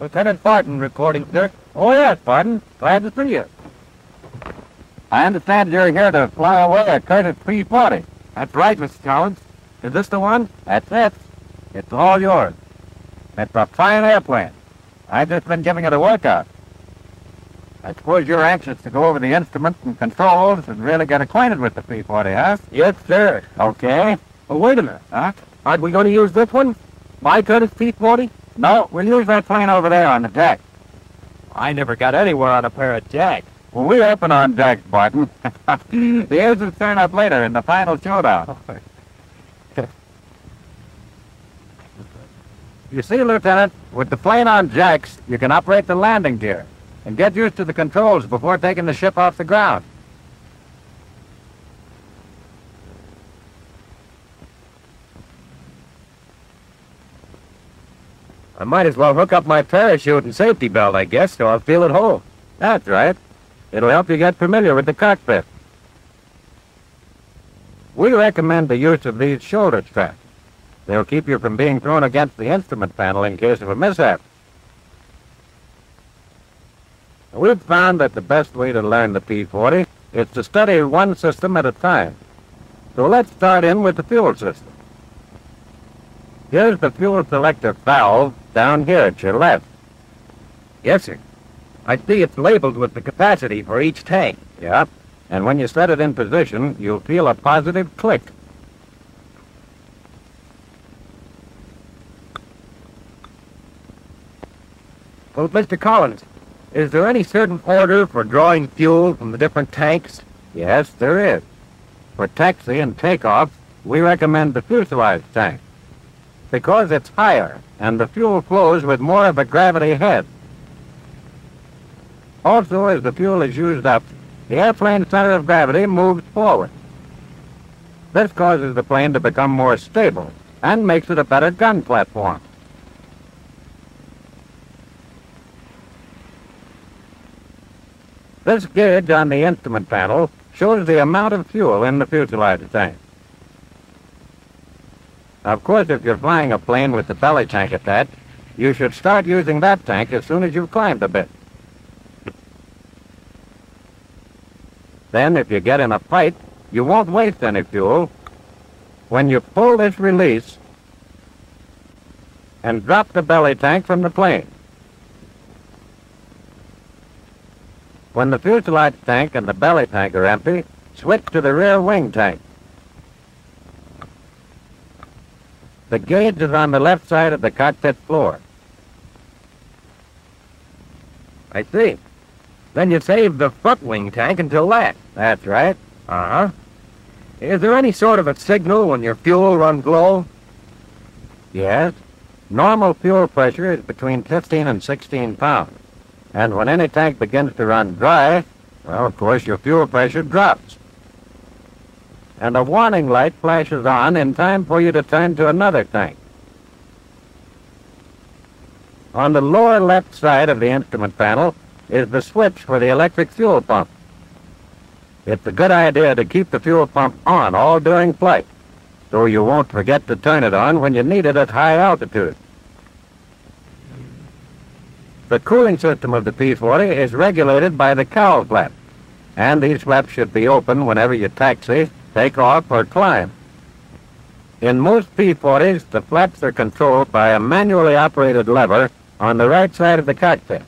Lieutenant Barton reporting, sir. Oh, yes, Barton. Glad to see you. I understand you're here to fly away a Curtiss P-40. That's right, Mr. Collins. Is this the one? That's it. It's all yours. It's a fine airplane. I've just been giving it a workout. I suppose you're anxious to go over the instruments and controls and really get acquainted with the P-40, huh? Yes, sir. Okay. Well, wait a minute. Huh? Aren't we going to use this one? My Curtiss P-40? No, we'll use that plane over there on the deck. I never got anywhere on a pair of jacks. Well, we're up and on deck, Barton. The engines turn up later in the final showdown. Oh. You see, Lieutenant, with the plane on jacks, you can operate the landing gear and get used to the controls before taking the ship off the ground. I might as well hook up my parachute and safety belt, I guess, so I'll feel at home. That's right. It'll help you get familiar with the cockpit. We recommend the use of these shoulder straps. They'll keep you from being thrown against the instrument panel in case of a mishap. We've found that the best way to learn the P-40 is to study one system at a time. So let's start in with the fuel system. Here's the fuel selector valve down here at your left. Yes, sir. I see it's labeled with the capacity for each tank. Yeah, and when you set it in position, you'll feel a positive click. Well, Mr. Collins, is there any certain order for drawing fuel from the different tanks? Yes, there is. For taxi and takeoff, we recommend the fuselage tank, because it's higher and the fuel flows with more of a gravity head. Also, as the fuel is used up, the airplane's center of gravity moves forward. This causes the plane to become more stable and makes it a better gun platform. This gauge on the instrument panel shows the amount of fuel in the fuselage tank. Of course, if you're flying a plane with the belly tank attached, you should start using that tank as soon as you've climbed a bit. Then, if you get in a fight, you won't waste any fuel. When you pull this release and drop the belly tank from the plane. When the fuselage tank and the belly tank are empty, switch to the rear wing tank. The gauge is on the left side of the cockpit floor. I see. Then you save the foot wing tank until that. That's right. Uh-huh. Is there any sort of a signal when your fuel runs low? Yes. Normal fuel pressure is between 15 and 16 pounds. And when any tank begins to run dry, well, of course, your fuel pressure drops. And a warning light flashes on in time for you to turn to another tank. On the lower left side of the instrument panel is the switch for the electric fuel pump. It's a good idea to keep the fuel pump on all during flight, so you won't forget to turn it on when you need it at high altitude. The cooling system of the P-40 is regulated by the cowl flap, and these flaps should be open whenever you taxi, take off, or climb. In most P-40s, the flaps are controlled by a manually operated lever on the right side of the cockpit.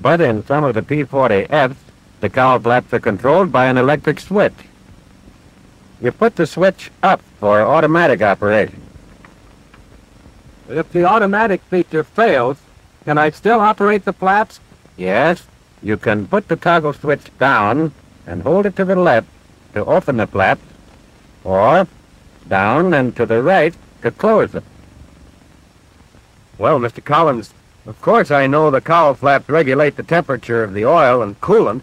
But in some of the P-40Fs, the cowl flaps are controlled by an electric switch. You put the switch up for automatic operation. If the automatic feature fails, can I still operate the flaps? Yes. You can put the toggle switch down and hold it to the left to open the flap, or down and to the right to close them. Well, Mr. Collins, of course I know the cowl flaps regulate the temperature of the oil and coolant,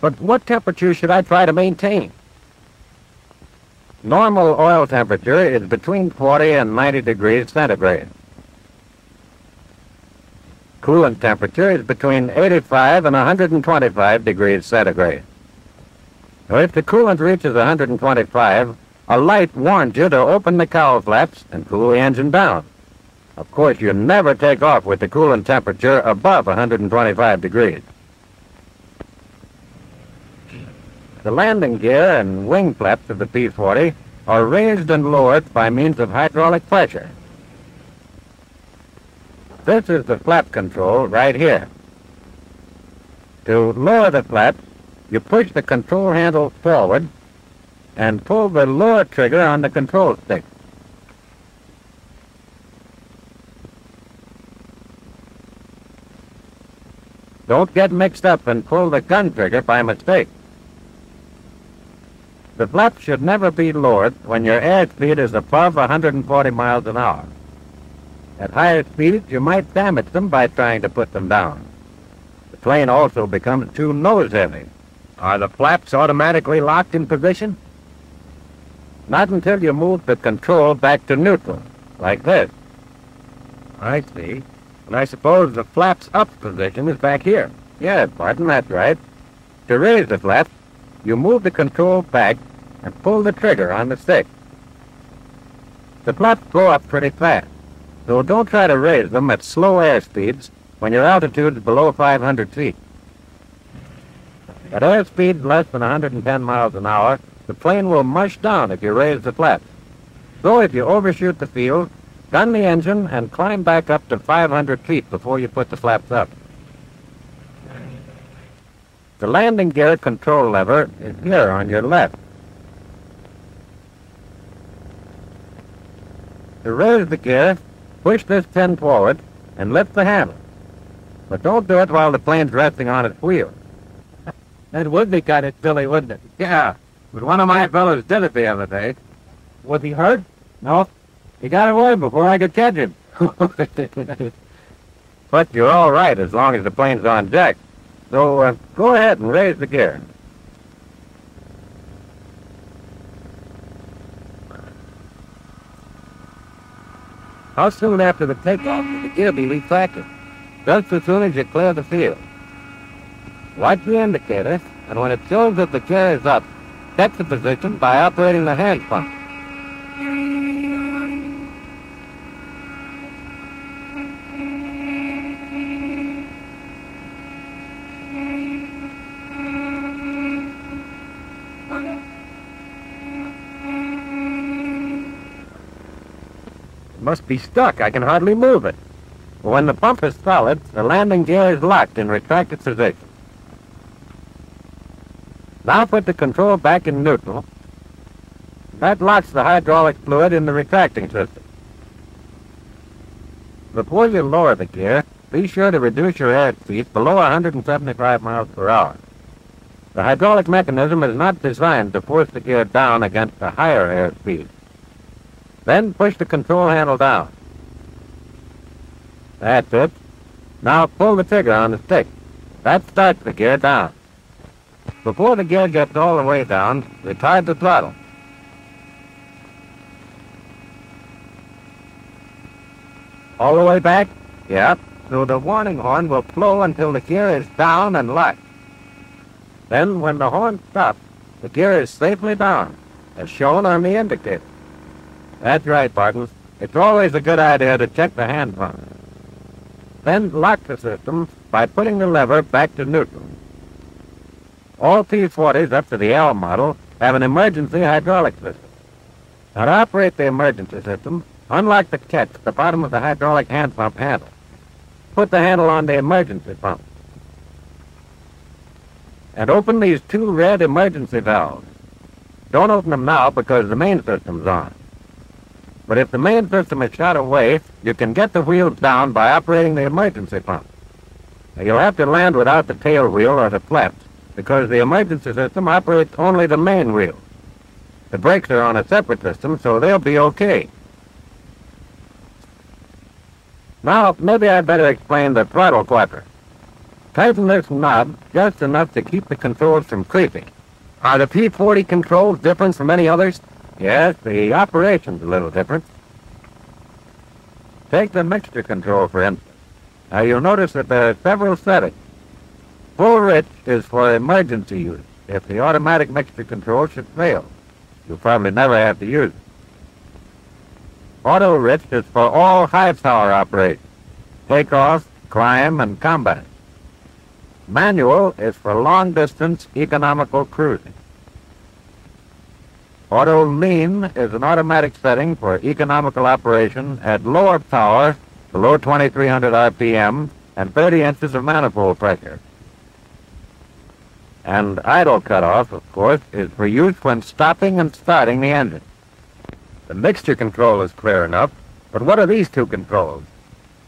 but what temperature should I try to maintain? Normal oil temperature is between 40 and 90 degrees centigrade. Coolant temperature is between 85 and 125 degrees centigrade. If the coolant reaches 125, a light warns you to open the cowl flaps and cool the engine down. Of course, you never take off with the coolant temperature above 125 degrees. The landing gear and wing flaps of the P-40 are raised and lowered by means of hydraulic pressure. This is the flap control right here. To lower the flap, you push the control handle forward and pull the lower trigger on the control stick. Don't get mixed up and pull the gun trigger by mistake. The flap should never be lowered when your airspeed is above 140 miles an hour. At higher speeds, you might damage them by trying to put them down. The plane also becomes too nose-heavy. Are the flaps automatically locked in position? Not until you move the control back to neutral, like this. I see. And I suppose the flap's up position is back here. Yes, Martin, that's right. To raise the flap, you move the control back and pull the trigger on the stick. The flaps go up pretty fast, so don't try to raise them at slow air speeds when your altitude is below 500 feet. At air speeds less than 110 miles an hour, the plane will mush down if you raise the flaps. So if you overshoot the field, gun the engine and climb back up to 500 feet before you put the flaps up. The landing gear control lever is here on your left. To raise the gear, push this pin forward and lift the handle. But don't do it while the plane's resting on its wheel. That would be kind of silly, wouldn't it? Yeah, but one of my fellows did it the other day. Was he hurt? No. He got away before I could catch him. But you're all right as long as the plane's on deck. So go ahead and raise the gear. How soon after the takeoff will the gear be retracted? Just as soon as you clear the field. Watch the indicator, and when it shows that the gear is up, check the position by operating the hand pump. Must be stuck. I can hardly move it. When the pump is solid, the landing gear is locked in retracted position. Now put the control back in neutral. That locks the hydraulic fluid in the retracting system. Before you lower the gear, be sure to reduce your airspeed below 175 miles per hour. The hydraulic mechanism is not designed to force the gear down against a higher airspeed. Then push the control handle down. That's it. Now pull the trigger on the stick. That starts the gear down. Before the gear gets all the way down, retard the throttle. All the way back? Yep. So the warning horn will blow until the gear is down and locked. Then when the horn stops, the gear is safely down, as shown on the indicator. That's right, Barton. It's always a good idea to check the hand pump. Then lock the system by putting the lever back to neutral. All P-40s up to the L model have an emergency hydraulic system. Now, to operate the emergency system, unlock the catch at the bottom of the hydraulic hand pump handle. Put the handle on the emergency pump. And open these two red emergency valves. Don't open them now because the main system's on. But if the main system is shot away, you can get the wheels down by operating the emergency pump. Now, you'll have to land without the tail wheel or the flaps, because the emergency system operates only the main wheel. The brakes are on a separate system, so they'll be okay. Now, maybe I'd better explain the throttle quadrant. Tighten this knob just enough to keep the controls from creeping. Are the P-40 controls different from any others? Yes, the operation's a little different. Take the mixture control, for instance. Now, you'll notice that there are several settings. Full rich is for emergency use. If the automatic mixture control should fail, you'll probably never have to use it. Auto-rich is for all high-power operations, takeoff, climb, and combat. Manual is for long-distance economical cruising. Auto-lean is an automatic setting for economical operation at lower power, below 2,300 RPM, and 30 inches of manifold pressure. And idle cutoff, of course, is for use when stopping and starting the engine. The mixture control is clear enough, but what are these two controls?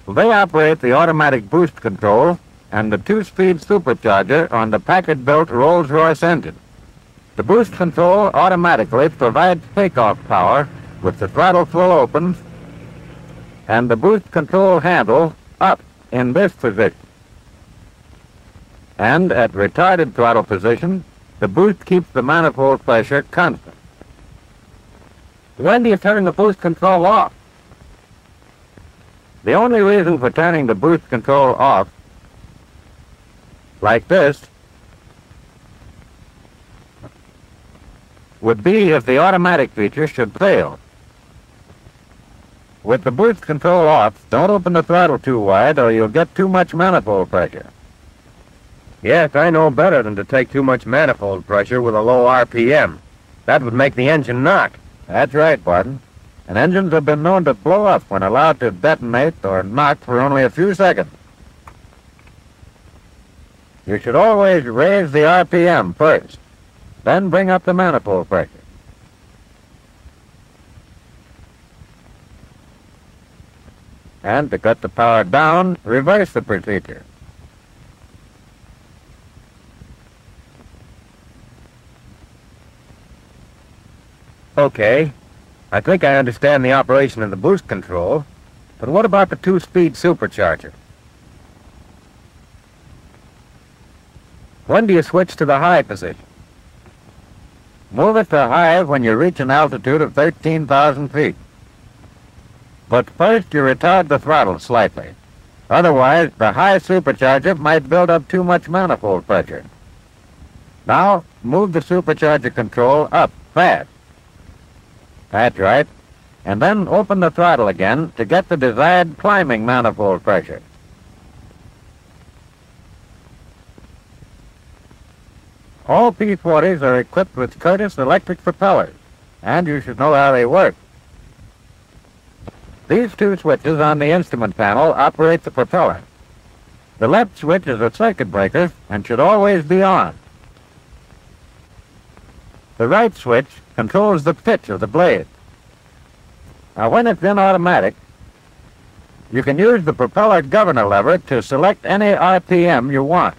Well, they operate the automatic boost control and the two-speed supercharger on the Packard-built Rolls-Royce engine. The boost control automatically provides takeoff power with the throttle full open and the boost control handle up in this position. And at retarded throttle position, the boost keeps the manifold pressure constant. When do you turn the boost control off? The only reason for turning the boost control off, like this, would be if the automatic feature should fail. With the boost control off, don't open the throttle too wide or you'll get too much manifold pressure. Yes, I know better than to take too much manifold pressure with a low RPM. That would make the engine knock. That's right, Barton. And engines have been known to blow up when allowed to detonate or knock for only a few seconds. You should always raise the RPM first, then bring up the manifold pressure. And to cut the power down, reverse the procedure. Okay, I think I understand the operation of the boost control, but what about the two-speed supercharger? When do you switch to the high position? Move it to high when you reach an altitude of 13,000 feet. But first you retard the throttle slightly. Otherwise, the high supercharger might build up too much manifold pressure. Now, move the supercharger control up fast. That's right. And then open the throttle again to get the desired climbing manifold pressure. All P-40s are equipped with Curtiss electric propellers, and you should know how they work. These two switches on the instrument panel operate the propeller. The left switch is a circuit breaker and should always be on. The right switch controls the pitch of the blade. Now, when it's in automatic, you can use the propeller governor lever to select any RPM you want.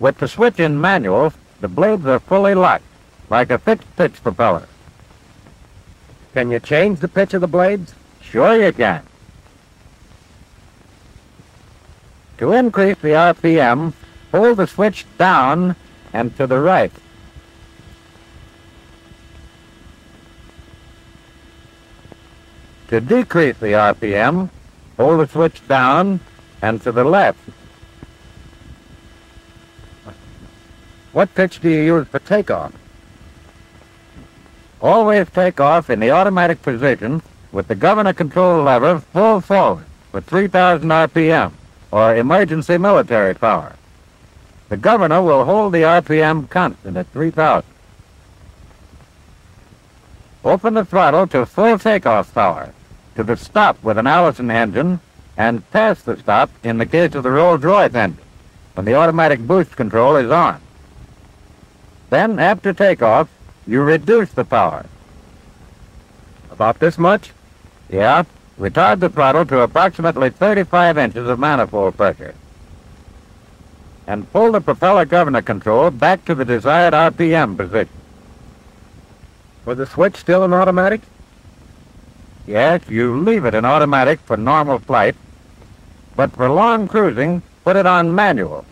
With the switch in manual, the blades are fully locked, like a fixed-pitch propeller. Can you change the pitch of the blades? Sure you can. To increase the RPM, pull the switch down and to the right. To decrease the RPM, pull the switch down and to the left. What pitch do you use for takeoff? Always take off in the automatic position with the governor control lever full forward with 3,000 RPM, or emergency military power. The governor will hold the RPM constant at 3,000. Open the throttle to full takeoff power, to the stop with an Allison engine, and pass the stop in the case of the Rolls-Royce engine, when the automatic boost control is on. Then, after takeoff, you reduce the power. About this much? Yeah. Retard the throttle to approximately 35 inches of manifold pressure. And pull the propeller governor control back to the desired RPM position. Was the switch still in automatic? Yes, you leave it in automatic for normal flight, but for long cruising, put it on manual.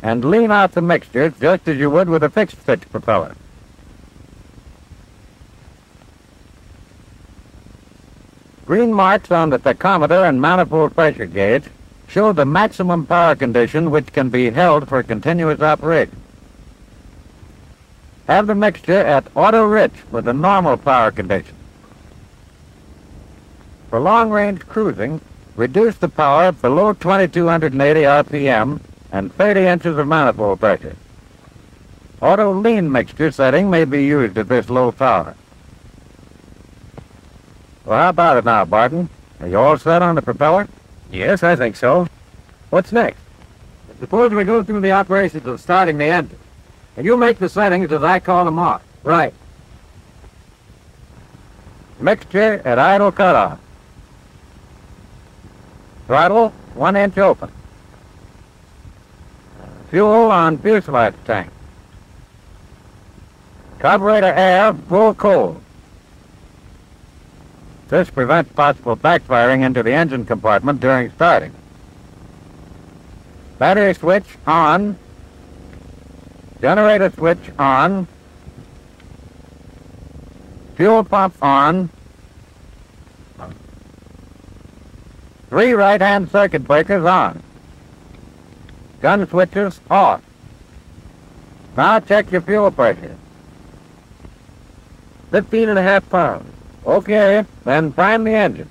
And lean out the mixture just as you would with a fixed-pitch propeller. Green marks on the tachometer and manifold pressure gauge show the maximum power condition which can be held for continuous operation. Have the mixture at auto-rich with the normal power condition. For long-range cruising, reduce the power below 2280 RPM and 30 inches of manifold pressure. Auto-lean mixture setting may be used at this low power. Well, how about it now, Barton? Are you all set on the propeller? Yes, I think so. What's next? Suppose we go through the operations of starting the engine. And you make the settings as I call them off. Right. Mixture at idle cutoff. Throttle, 1 inch open. Fuel on fuselage tank. Carburetor air, full cold. This prevents possible backfiring into the engine compartment during starting. Battery switch on. Generator switch on, fuel pump on, 3 right-hand circuit breakers on, gun switches off. Now check your fuel pressure. 15.5 pounds. Okay, then prime the engine.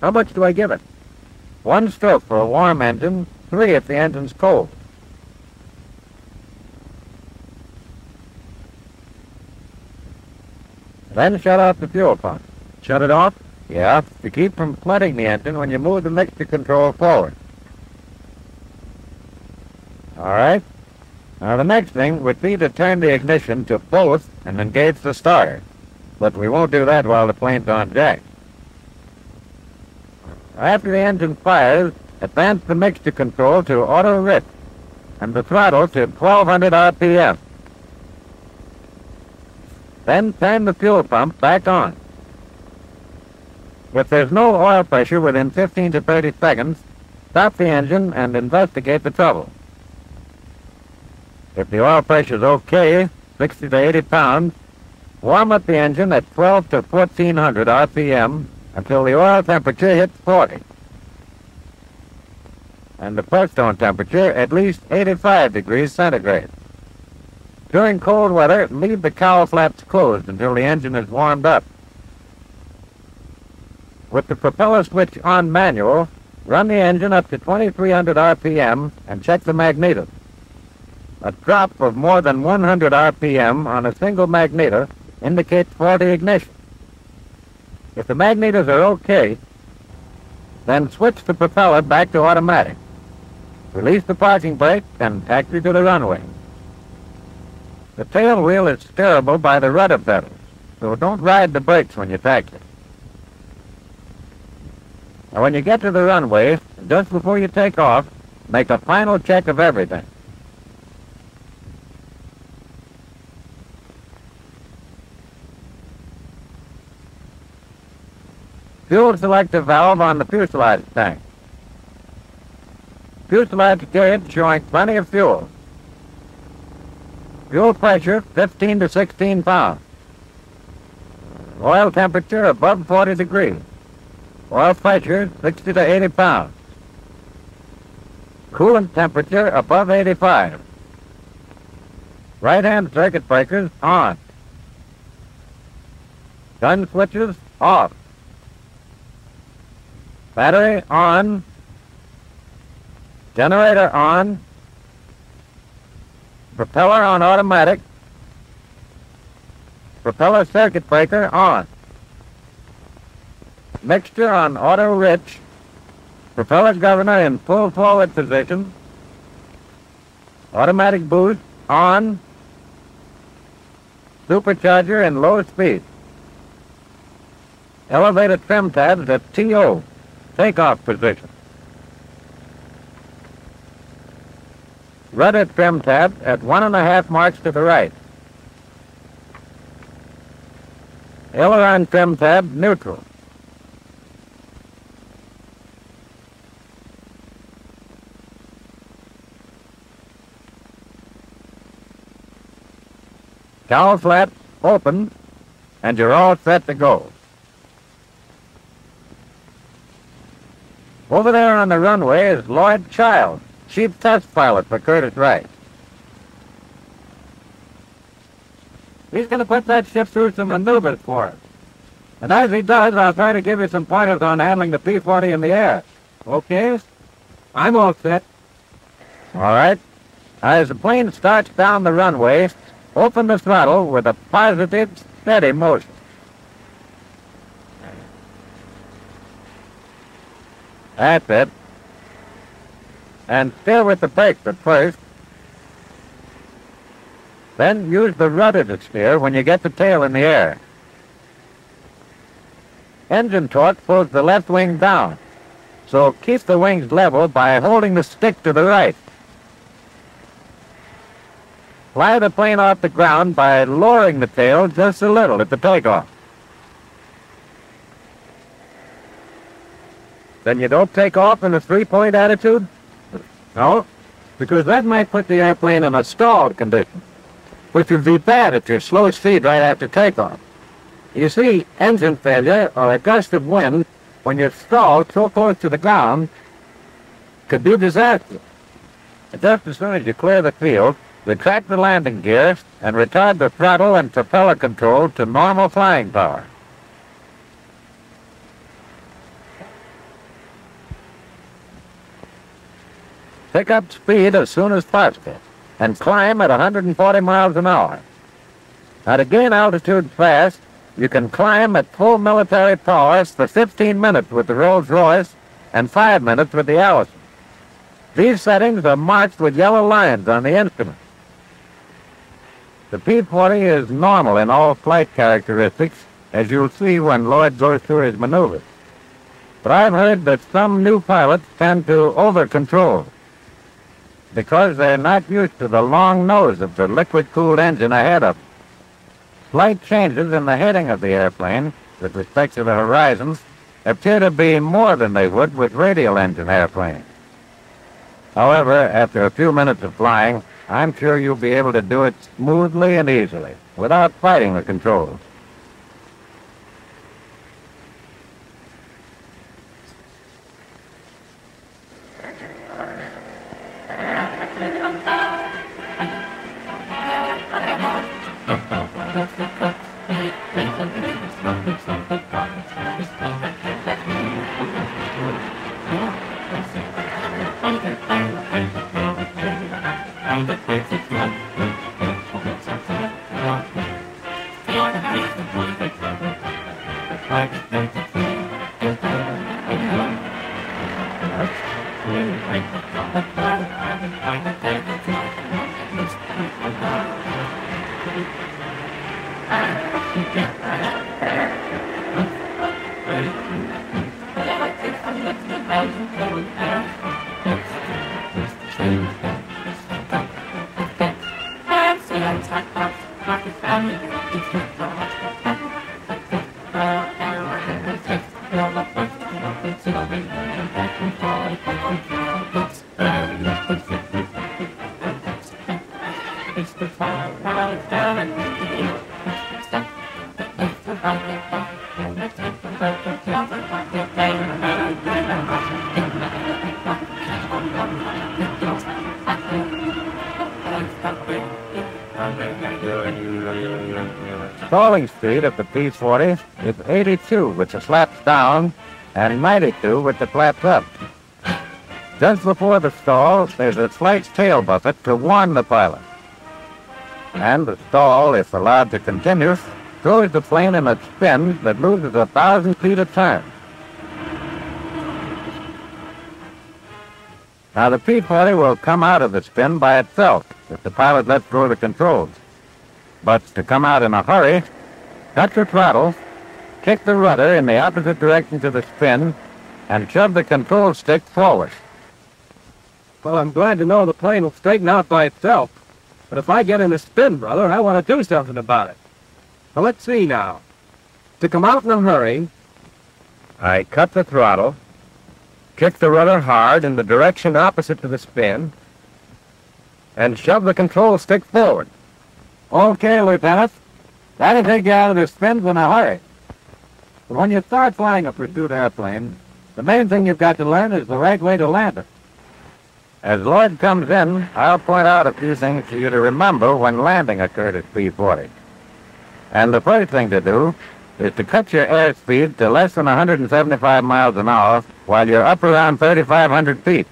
How much do I give it? 1 stroke for a warm engine, 3 if the engine's cold. Then shut off the fuel pump. Shut it off? Yeah, to keep from flooding the engine when you move the mixture control forward. All right. Now the next thing would be to turn the ignition to both and engage the starter. But we won't do that while the plane's on deck. After the engine fires, advance the mixture control to auto-rich and the throttle to 1200 RPM. Then turn the fuel pump back on. If there's no oil pressure within 15 to 30 seconds, stop the engine and investigate the trouble. If the oil pressure's okay, 60 to 80 pounds, warm up the engine at 12 to 1400 RPM until the oil temperature hits 40. And the piston temperature at least 85 degrees centigrade. During cold weather, leave the cowl flaps closed until the engine is warmed up. With the propeller switch on manual, run the engine up to 2300 RPM and check the magneto. A drop of more than 100 RPM on a single magneto indicates faulty ignition. If the magnetos are okay, then switch the propeller back to automatic. Release the parking brake and taxi to the runway. The tail wheel is steerable by the rudder pedals, so don't ride the brakes when you taxi. Now, when you get to the runway, just before you take off, make a final check of everything. Fuel selector valve on the fuselage tank. Fuselage gauge showing plenty of fuel. Fuel pressure, 15 to 16 pounds. Oil temperature above 40 degrees. Oil pressure, 60 to 80 pounds. Coolant temperature above 85. Right-hand circuit breakers on. Gun switches off. Battery on. Generator on. Propeller on automatic. Propeller circuit breaker on. Mixture on auto-rich. Propeller governor in full forward position. Automatic boost on. Supercharger in low speed. Elevator trim tabs at TO, takeoff position. Rudder trim tab at 1.5 marks to the right. Aileron trim tab neutral. Cowl flap open, and you're all set to go. Over there on the runway is Lloyd Child, chief test pilot for Curtiss-Wright. He's going to put that ship through some maneuvers for us. And as he does, I'll try to give you some pointers on handling the P-40 in the air. Okay? I'm all set. All right. As the plane starts down the runway, open the throttle with a positive, steady motion. That's it. And still with the brakes at first. Then use the rudder to steer when you get the tail in the air. Engine torque pulls the left wing down, so keep the wings level by holding the stick to the right. Fly the plane off the ground by lowering the tail just a little at the takeoff. Then you don't take off in a three-point attitude? No, because that might put the airplane in a stalled condition, which would be bad at your slow speed right after takeoff. You see, engine failure or a gust of wind, when you're stalled so close to the ground, could be disastrous. Just as soon as you clear the field, retract the landing gear and retard the throttle and propeller control to normal flying power. Pick up speed as soon as possible and climb at 140 miles an hour. Now, to gain altitude fast, you can climb at full military power for 15 minutes with the Rolls-Royce and 5 minutes with the Allison. These settings are marked with yellow lines on the instrument. The P-40 is normal in all flight characteristics, as you'll see when Lloyd goes through his maneuvers. But I've heard that some new pilots tend to over-control because they're not used to the long nose of the liquid-cooled engine ahead of them. Slight changes in the heading of the airplane with respect to the horizons appear to be more than they would with radial engine airplanes. However, after a few minutes of flying, I'm sure you'll be able to do it smoothly and easily, without fighting the controls. Stalling speed of the P-40 is 82 with the flaps down and 92 with the flaps up. Just before the stall, there's a slight tail buffet to warn the pilot. And the stall, if allowed to continue, throws the plane in a spin that loses 1,000 feet of time. Now, the P-40 will come out of the spin by itself if the pilot lets go of the controls. But to come out in a hurry, cut the throttle, kick the rudder in the opposite direction to the spin, and shove the control stick forward. Well, I'm glad to know the plane will straighten out by itself. But if I get in a spin, brother, I want to do something about it. Now, let's see now. To come out in a hurry, I cut the throttle, kick the rudder hard in the direction opposite to the spin, and shove the control stick forward. Okay, Lieutenant. That'll take you out of the spins in a hurry. But when you start flying a pursuit airplane, The main thing you've got to learn is the right way to land it. As Lloyd comes in, I'll point out a few things for you to remember when landing a Curtiss P-40. And the first thing to do is to cut your airspeed to less than 175 miles an hour while you're up around 3,500 feet.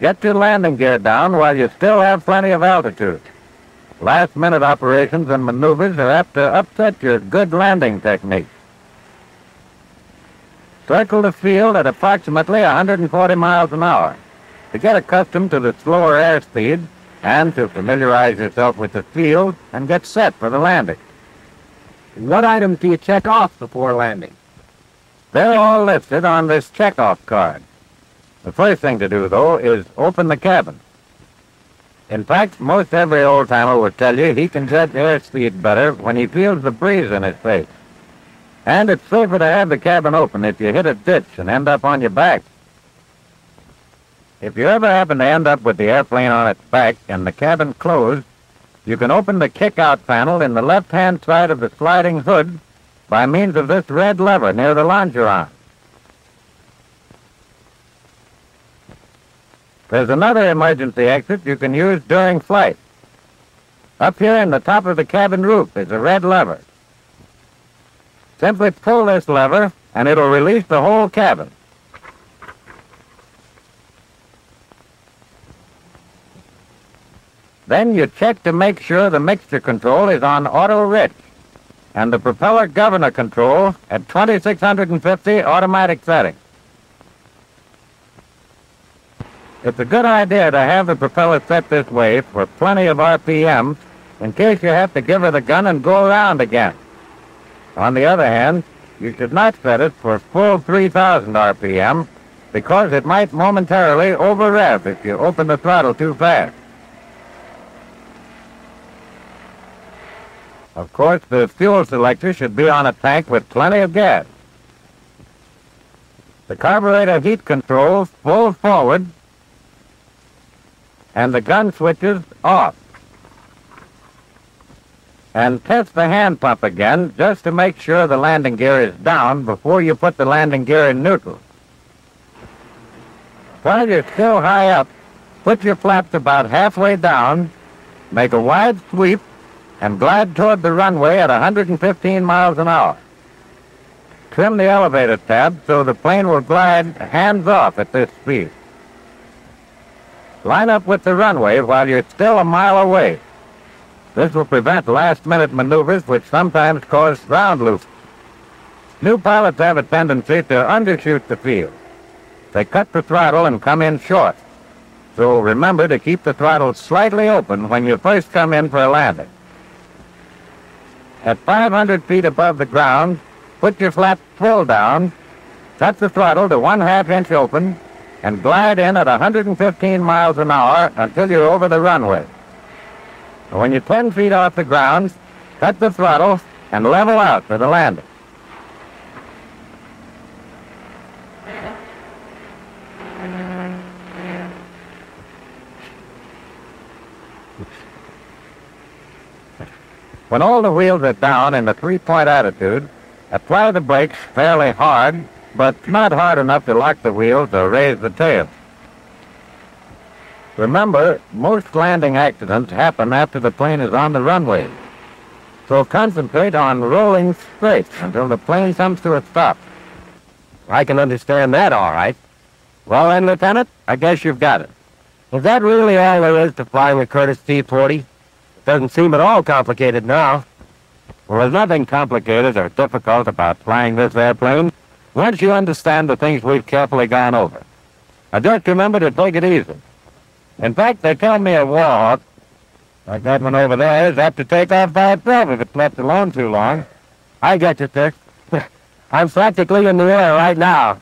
Get your landing gear down while you still have plenty of altitude. Last-minute operations and maneuvers are apt to upset your good landing technique. Circle the field at approximately 140 miles an hour to get accustomed to the slower airspeed and to familiarize yourself with the field and get set for the landing. What items do you check off before landing? They're all listed on this checkoff card. The first thing to do, though, is open the cabin. In fact, most every old-timer will tell you he can set airspeed better when he feels the breeze in his face. And it's safer to have the cabin open if you hit a ditch and end up on your back. If you ever happen to end up with the airplane on its back and the cabin closed, you can open the kick-out panel in the left-hand side of the sliding hood by means of this red lever near the longeron. There's another emergency exit you can use during flight. Up here in the top of the cabin roof is a red lever. Simply pull this lever and it'll release the whole cabin. Then you check to make sure the mixture control is on auto-rich and the propeller governor control at 2650 automatic setting. It's a good idea to have the propeller set this way for plenty of RPM in case you have to give her the gun and go around again. On the other hand, you should not set it for full 3,000 RPM because it might momentarily over-rev if you open the throttle too fast. Of course, the fuel selector should be on a tank with plenty of gas. The carburetor heat control full forward, and the gun switches off. And test the hand pump again just to make sure the landing gear is down before you put the landing gear in neutral. While you're still high up, put your flaps about halfway down, make a wide sweep, and glide toward the runway at 115 miles an hour. Trim the elevator tab so the plane will glide hands off at this speed. Line up with the runway while you're still a mile away. This will prevent last-minute maneuvers which sometimes cause ground loops. New pilots have a tendency to undershoot the field. They cut the throttle and come in short. So remember to keep the throttle slightly open when you first come in for a landing. At 500 feet above the ground, put your flaps full down, cut the throttle to 1/2 inch open, and glide in at 115 miles an hour until you're over the runway. When you're 10 feet off the ground, cut the throttle and level out for the landing. When all the wheels are down in the three-point attitude, apply the brakes fairly hard, but not hard enough to lock the wheels or raise the tail. Remember, most landing accidents happen after the plane is on the runway. So concentrate on rolling straight until the plane comes to a stop. I can understand that, all right. Well then, Lieutenant, I guess you've got it. Is that really all there is to flying a Curtiss P-40? It doesn't seem at all complicated now. Well, there's nothing complicated or difficult about flying this airplane once you understand the things we've carefully gone over. Now just remember to take it easy. In fact, they tell me a Warhawk, like that one over there, is apt to take off by itself if it's left alone too long. I get you, Dick. I'm practically in the air right now.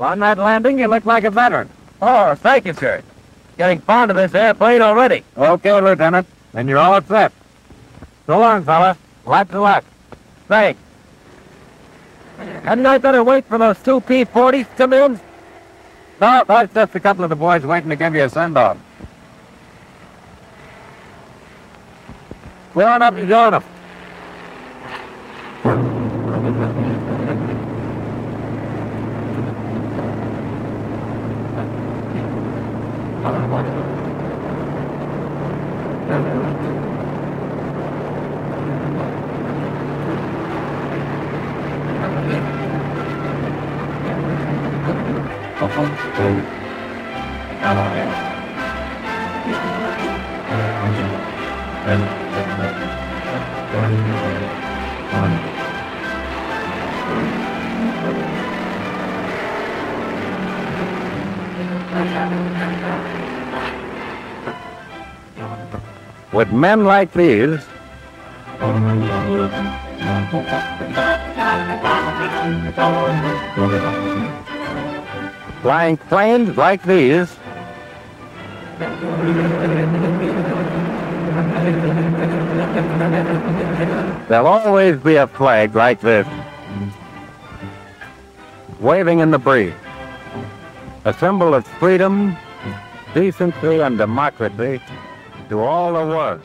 On that landing, you look like a veteran. Oh, thank you, sir. Getting fond of this airplane already. Okay, Lieutenant. Then you're all set. So long, fella. Lots of luck. Thanks. Hadn't I better wait for those two P-40s to come in? No, that's just a couple of the boys waiting to give you a send-off. We're on up to join them. With men like these, flying planes like these, there'll always be a flag like this, waving in the breeze, a symbol of freedom, decency, and democracy to all the world.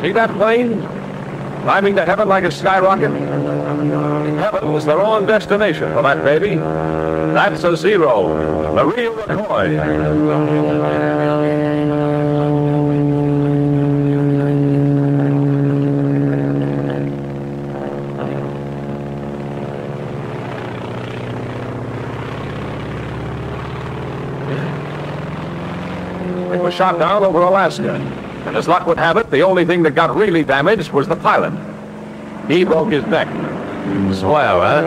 See that plane? Climbing to heaven like a skyrocket? Heaven was their own destination for that baby. That's a Zero, the real McCoy. It was shot down over Alaska. And as luck would have it, the only thing that got really damaged was the pilot. He broke his neck. Swell, huh?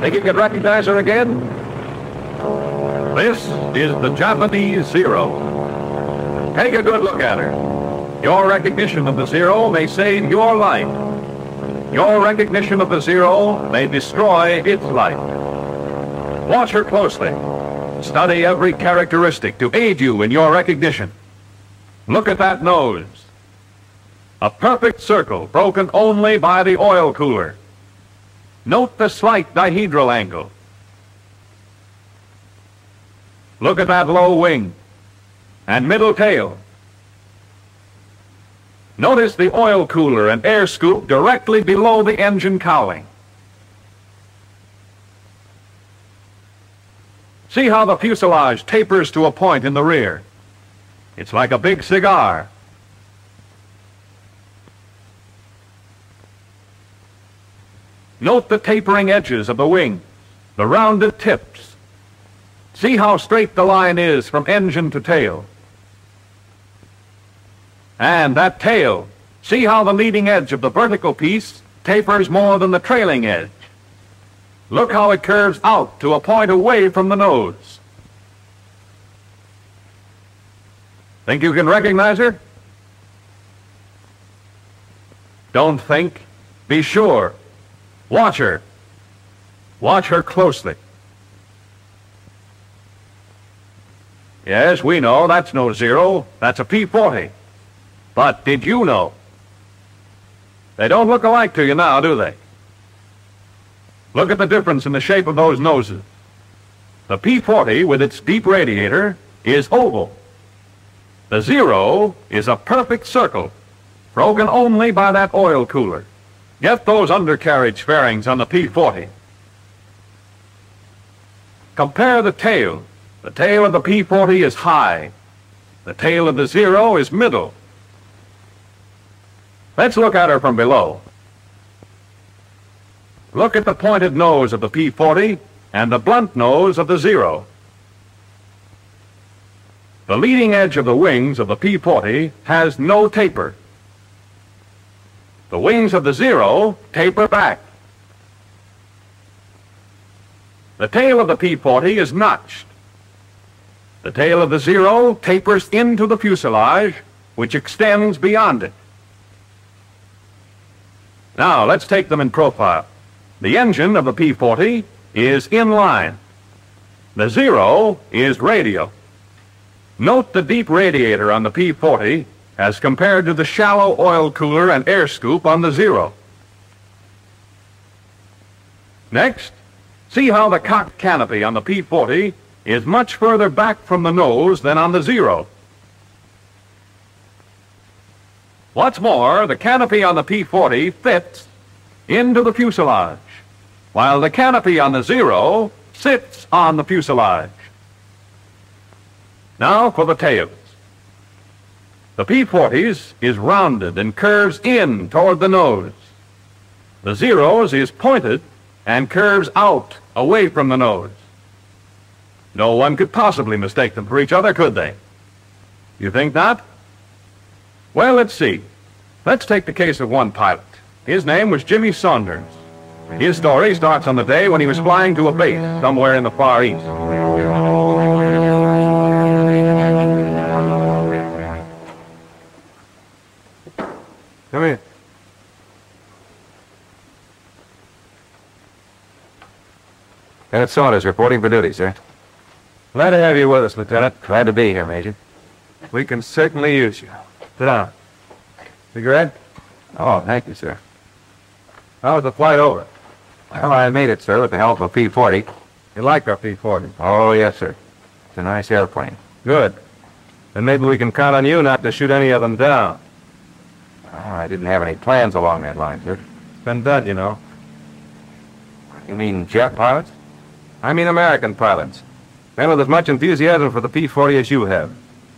Think you could recognize her again? This is the Japanese Zero. Take a good look at her. Your recognition of the Zero may save your life. Your recognition of the Zero may destroy its life. Watch her closely. Study every characteristic to aid you in your recognition. Look at that nose. A perfect circle broken only by the oil cooler. Note the slight dihedral angle. Look at that low wing and middle tail. Notice the oil cooler and air scoop directly below the engine cowling. See how the fuselage tapers to a point in the rear. It's like a big cigar. Note the tapering edges of the wing, the rounded tips. See how straight the line is from engine to tail. And that tail, see how the leading edge of the vertical piece tapers more than the trailing edge. Look how it curves out to a point away from the nose. Think you can recognize her? Don't think, be sure. Watch her. Watch her closely. Yes, we know that's no Zero. That's a P-40. But did you know? They don't look alike to you now, do they? Look at the difference in the shape of those noses. The P-40 with its deep radiator is oval. The Zero is a perfect circle, broken only by that oil cooler. Get those undercarriage fairings on the P-40. Compare the tail. The tail of the P-40 is high. The tail of the Zero is middle. Let's look at her from below. Look at the pointed nose of the P-40 and the blunt nose of the Zero. The leading edge of the wings of the P-40 has no taper. The wings of the Zero taper back. The tail of the P-40 is notched. The tail of the Zero tapers into the fuselage, which extends beyond it. Now, let's take them in profile. The engine of the P-40 is inline. The Zero is radial. Note the deep radiator on the P-40 as compared to the shallow oil cooler and air scoop on the Zero. Next, see how the cocked canopy on the P-40 is much further back from the nose than on the Zero. What's more, the canopy on the P-40 fits into the fuselage, while the canopy on the Zero sits on the fuselage. Now for the tail. The P-40's is rounded and curves in toward the nose. The Zero's is pointed and curves out away from the nose. No one could possibly mistake them for each other, could they? You think not? Well, let's see. Let's take the case of one pilot. His name was Jimmy Saunders. His story starts on the day when he was flying to a base somewhere in the Far East. Come in. Lieutenant Saunders reporting for duty, sir. Glad to have you with us, Lieutenant. Glad to be here, Major. We can certainly use you. Sit down. Cigarette? Oh, thank you, sir. How was the flight over? Well, I made it, sir, with the help of P-40. You like our P-40? Oh, yes, sir. It's a nice airplane. Good. Then maybe we can count on you not to shoot any of them down. Oh, I didn't have any plans along that line, sir. It's been done, you know. You mean jet pilots? I mean American pilots. Men with as much enthusiasm for the P-40 as you have,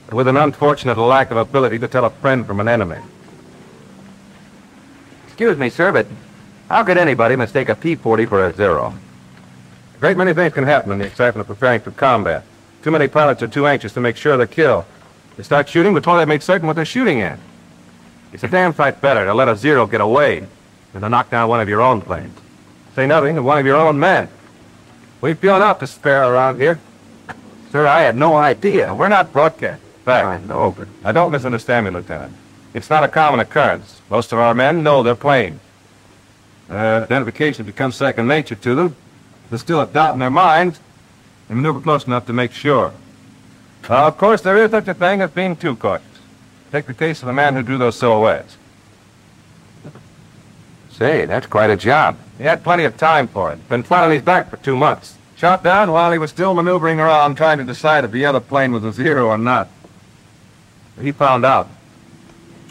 but with an unfortunate lack of ability to tell a friend from an enemy. Excuse me, sir, but how could anybody mistake a P-40 for a Zero? A great many things can happen in the excitement of preparing for combat. Too many pilots are too anxious to make sure they're killed. They start shooting before they've made certain what they're shooting at. It's a damn sight better to let a Zero get away than to knock down one of your own planes. Say nothing of one of your own men. We've blown up a spare around here. Sir, I had no idea. Now, we're not broadcast. Fact. I know, but... Now, don't misunderstand me, Lieutenant. It's not a common occurrence. Most of our men know their plane. Identification becomes second nature to them. There's still a doubt in their minds. They maneuver close enough to make sure. Of course, there is such a thing as being too cautious. Take the case of the man who drew those silhouettes. Say, that's quite a job. He had plenty of time for it. Been flat on his back for 2 months. Shot down while he was still maneuvering around, trying to decide if the other plane was a Zero or not. But he found out.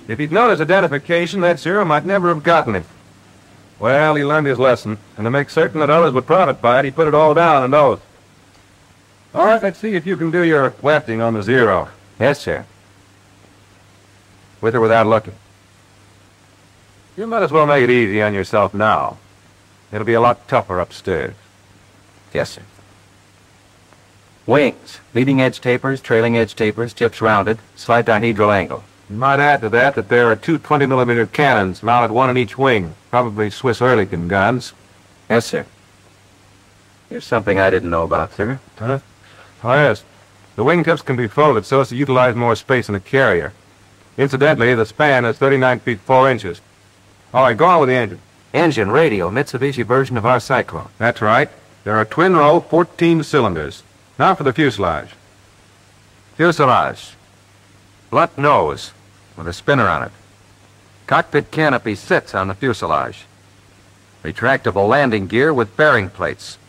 If he'd known his identification, that Zero might never have gotten him. Well, he learned his lesson, and to make certain that others would profit by it, he put it all down in oath. All right, let's see if you can do your wafting on the Zero. Yes, sir. With or without looking. You might as well make it easy on yourself now. It'll be a lot tougher upstairs. Yes, sir. Wings. Leading edge tapers, trailing edge tapers, tips rounded, slight dihedral angle. You might add to that that there are two 20mm cannons mounted one in each wing, probably Swiss Erlikon guns. Yes, sir. Here's something I didn't know about, sir. Huh? Oh, yes. The wingtips can be folded so as to utilize more space in the carrier. Incidentally, the span is 39 feet 4 inches. All right, go on with the engine. Engine, radial, Mitsubishi version of our Cyclone. That's right. There are twin-row 14 cylinders. Now for the fuselage. Fuselage. Blunt nose with a spinner on it. Cockpit canopy sits on the fuselage. Retractable landing gear with bearing plates.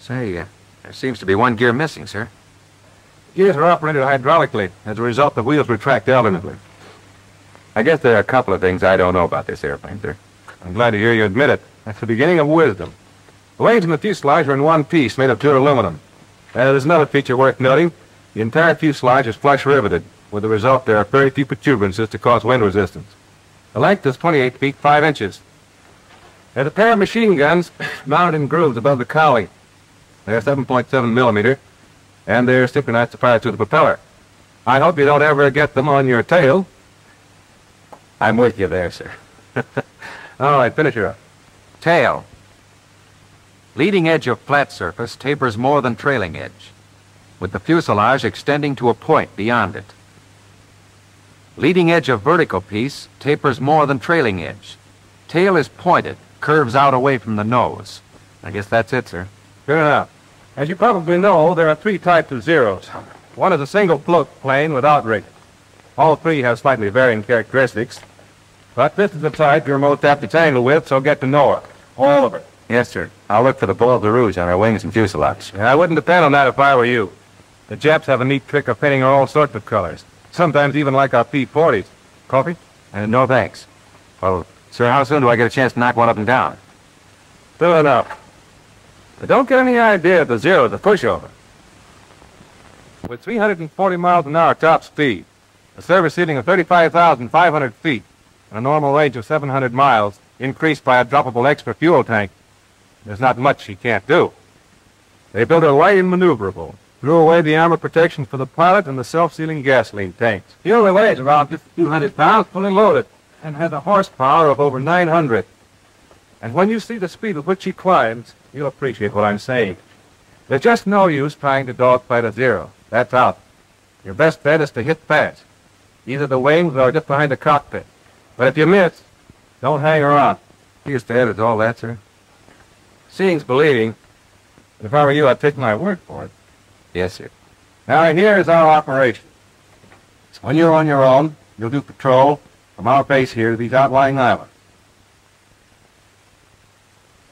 Say, there seems to be one gear missing, sir. Gears are operated hydraulically. As a result, the wheels retract alternately. I guess there are a couple of things I don't know about this airplane, sir. I'm glad to hear you admit it. That's the beginning of wisdom. The wings and the fuselage are in one piece, made of pure aluminum. There's another feature worth noting. The entire fuselage is flush riveted. With the result, there are very few protuberances to cause wind resistance. The length is 28 feet 5 inches. There's a pair of machine guns mounted in grooves above the cowling. They're 7.7 millimeter, and they're synchronized to fire through the propeller. I hope you don't ever get them on your tail. I'm with you there, sir. All right, finish her up. Tail. Leading edge of flat surface tapers more than trailing edge, with the fuselage extending to a point beyond it. Leading edge of vertical piece tapers more than trailing edge. Tail is pointed, curves out away from the nose. I guess that's it, sir. Good enough. As you probably know, there are 3 types of Zeros. One is a single float plane without rig. All 3 have slightly varying characteristics. But this is the type you're most apt to tangle with, so get to know it. All of it. Yes, sir. I'll look for the ball de rouge on our wings and fuselage. Yeah, I wouldn't depend on that if I were you. The Japs have a neat trick of painting all sorts of colors. Sometimes even like our P-40s. Coffee? No, thanks. Well, sir, how soon do I get a chance to knock one up and down? Soon enough. But don't get any idea that the Zero is a pushover. With 340 miles an hour top speed, a service ceiling of 35,500 feet, and a normal range of 700 miles, increased by a droppable extra fuel tank, there's not much she can't do. They built her light and maneuverable, threw away the armor protection for the pilot and the self-sealing gasoline tanks. She only weighs around 200 pounds, fully loaded, and has a horsepower of over 900. And when you see the speed at which she climbs, you'll appreciate what I'm saying. There's just no use trying to dogfight a Zero. That's out. Your best bet is to hit fast, either the wings or just behind the cockpit. But if you miss, don't hang around. She used to edit all that, sir. Seeing's believing. If I were you, I'd take my word for it. Yes, sir. Now, here is our operation. When you're on your own, you'll do patrol from our base here to these outlying islands.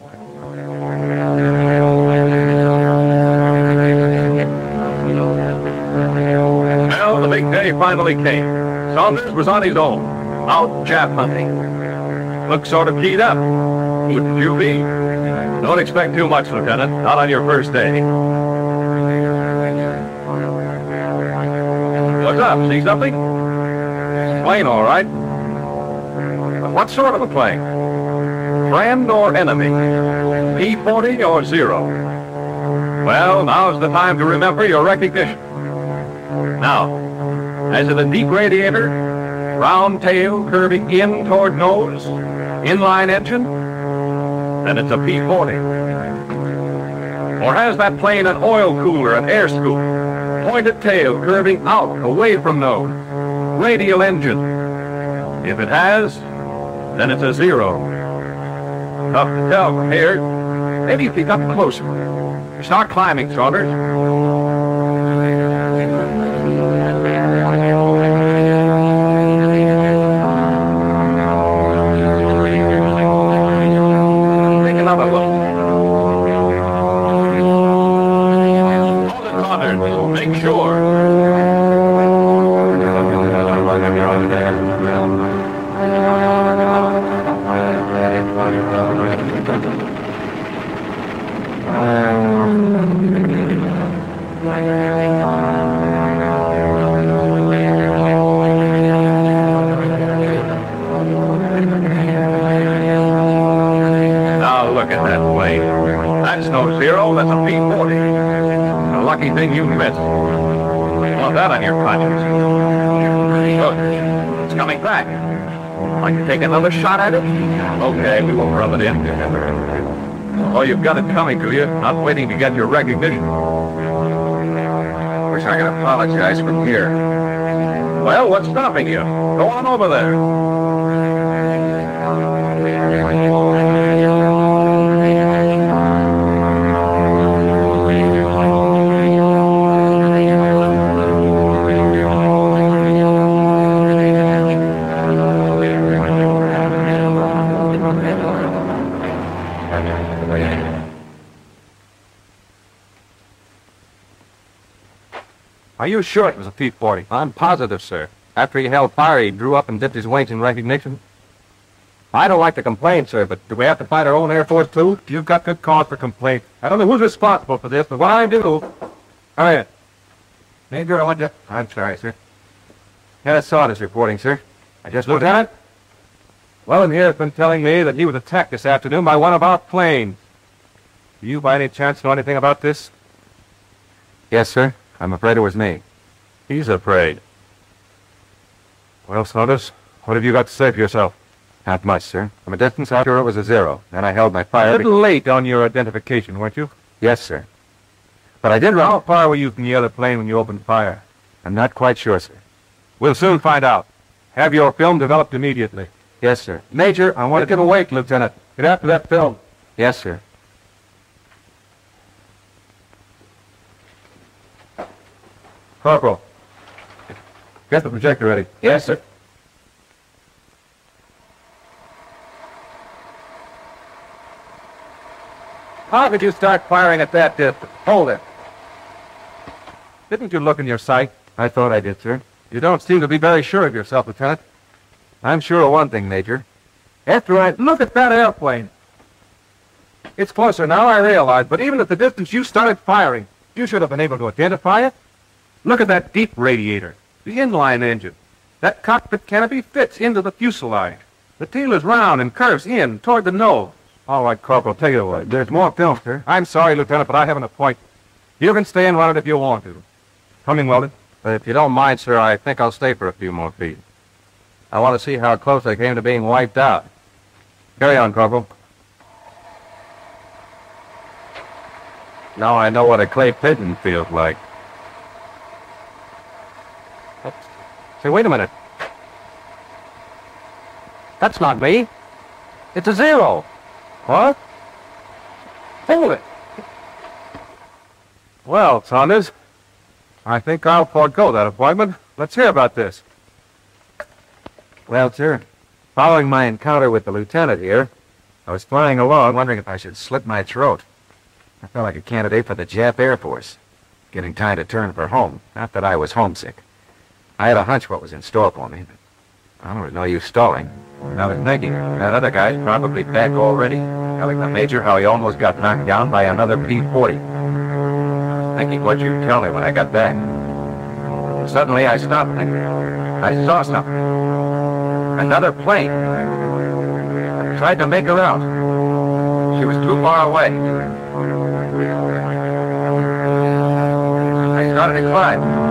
Well, the big day finally came. Saunders was on his own, out Jap hunting. Looked sort of keyed up. Wouldn't you be? Don't expect too much, Lieutenant. Not on your first day. What's up? See something? Plane, all right. But what sort of a plane? Friend or enemy? P-40 or Zero? Well, now's the time to remember your recognition. Now, as in a deep radiator, round tail curving in toward nose, inline engine, then it's a P-40. Or has that plane an oil cooler, an air scoop, pointed tail curving out, away from nose, radial engine? If it has, then it's a Zero. Tough to tell from here. Maybe if you got closer. Start climbing, Saunders. Take another look. Hold it, Saunders. Make sure. Now look at that plane. That's no Zero, that's a P-40. A lucky thing you missed. Want that on your conscience. Good. It's coming back. Like to take another shot at it? Okay, we will rub it in together. Oh, you've got it coming to you. Not waiting to get your recognition. Wish I could apologize from here. Well, what's stopping you? Go on over there. Are you sure it was a P-40? I'm positive, sir. After he held fire, he drew up and dipped his wings in recognition. I don't like to complain, sir, but do we have to fight our own Air Force, too? You've got good cause for complaint. I don't know who's responsible for this, but what I do... Hiya. Major, I want to... I'm sorry, sir. Lieutenant Saunders reporting, sir. I just looked at it. Well, here has been telling me that he was attacked this afternoon by one of our planes. Do you, by any chance, know anything about this? Yes, sir. I'm afraid it was me. He's afraid. Well, Saunders, what have you got to say for yourself? Not much, sir. From a distance, I'm sure it was a Zero. Then I held my fire. A little late on your identification, weren't you? Yes, sir. But I did run. How far were you from the other plane when you opened fire? I'm not quite sure, sir. We'll soon find out. Have your film developed immediately. Yes, sir. Major, I want to... Get awake, Lieutenant. Get after that film. Yes, sir. Corporal, get the projector ready. Yes, sir. How did you start firing at that distance? Hold it. Didn't you look in your sight? I thought I did, sir. You don't seem to be very sure of yourself, Lieutenant. I'm sure of one thing, Major. That's right. Look at that airplane. It's closer now, I realize, but even at the distance you started firing, you should have been able to identify it. Look at that deep radiator, the inline engine. That cockpit canopy fits into the fuselage. The tail is round and curves in toward the nose. All right, Corporal, take it away. There's more film, sir. I'm sorry, Lieutenant, but I have an appointment. You can stay and run it if you want to. Coming, Weldon. If you don't mind, sir, I think I'll stay for a few more feet. I want to see how close I came to being wiped out. Carry on, Corporal. Now I know what a clay pigeon feels like. Say, wait a minute. That's not me. It's a Zero. What? Hold it. Well, Saunders, I think I'll forego that appointment. Let's hear about this. Well, sir, following my encounter with the lieutenant here, I was flying along wondering if I should slit my throat. I felt like a candidate for the Jap Air Force, getting time to turn for home. Not that I was homesick. I had a hunch what was in store for me, but I was no use stalling. I was thinking, that other guy's probably back already, telling the Major how he almost got knocked down by another P-40. Thinking what you'd tell me when I got back. Suddenly I stopped thinking. I saw something. Another plane. I tried to make her out. She was too far away. I started to climb.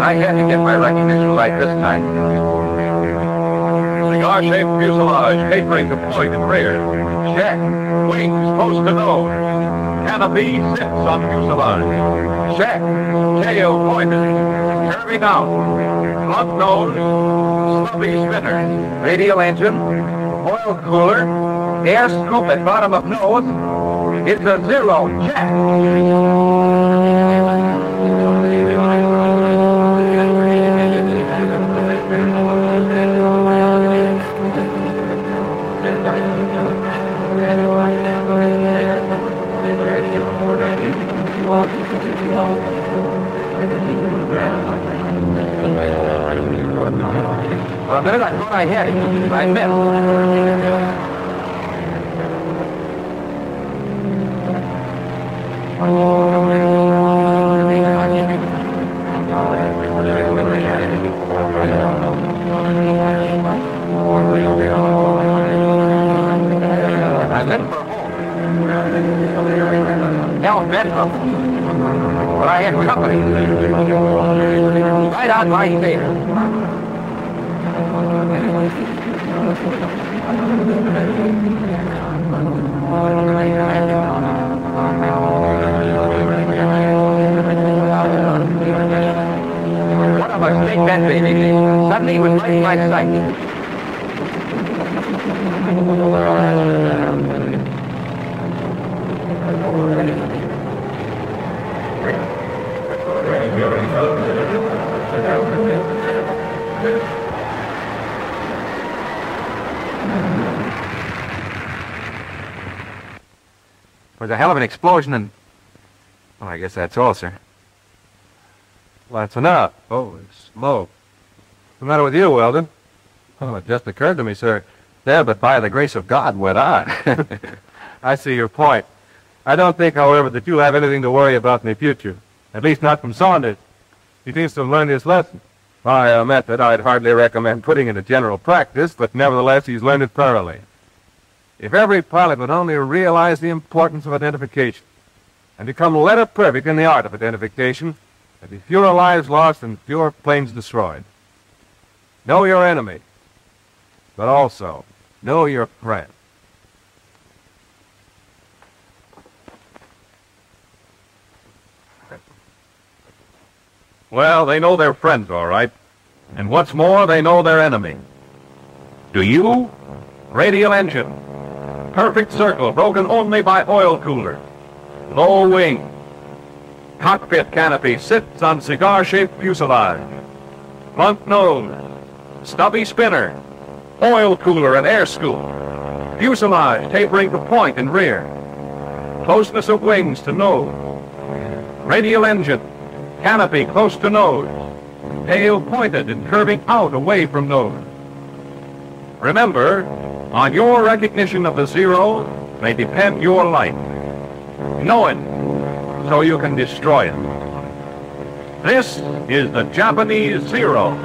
I had to get my recognition light this time. They go star-shaped fuselage tapering to point and rear. Check. Wings post to nose. Canopy sits on fuselage. Check. Tail pointed. Curving out. Blunt nose. Sloppy spinner. Radial engine. Oil cooler. Air scoop at bottom of nose. It's a zero. Check. For a minute, I thought I had it, but I missed. I meant for home. Now I'm meant for home. But I had company. Right on my tail. What a mistake that baby did. Suddenly he was right in my sight. It was a hell of an explosion and... Well, I guess that's all, sir. Well, that's enough. Holy smoke. What's the matter with you, Weldon? Well, it just occurred to me, sir. There, but by the grace of God, went on. I see your point. I don't think, however, that you have anything to worry about in the future. At least not from Saunders. He seems to have learned his lesson. By a method I'd hardly recommend putting into general practice, but nevertheless, he's learned it thoroughly. If every pilot would only realize the importance of identification and become letter perfect in the art of identification, there'd be fewer lives lost and fewer planes destroyed. Know your enemy, but also know your friend. Well, they know their friends, all right. And what's more, they know their enemy. Do you? Radial engine. Perfect circle, broken only by oil cooler. Low wing. Cockpit canopy sits on cigar-shaped fuselage. Blunt nose. Stubby spinner. Oil cooler and air scoop. Fuselage tapering to point and rear. Closeness of wings to nose. Radial engine. Canopy close to nose. Tail pointed and curving out away from nose. Remember, on your recognition of the zero may depend your life. Know it, so you can destroy it. This is the Japanese Zero.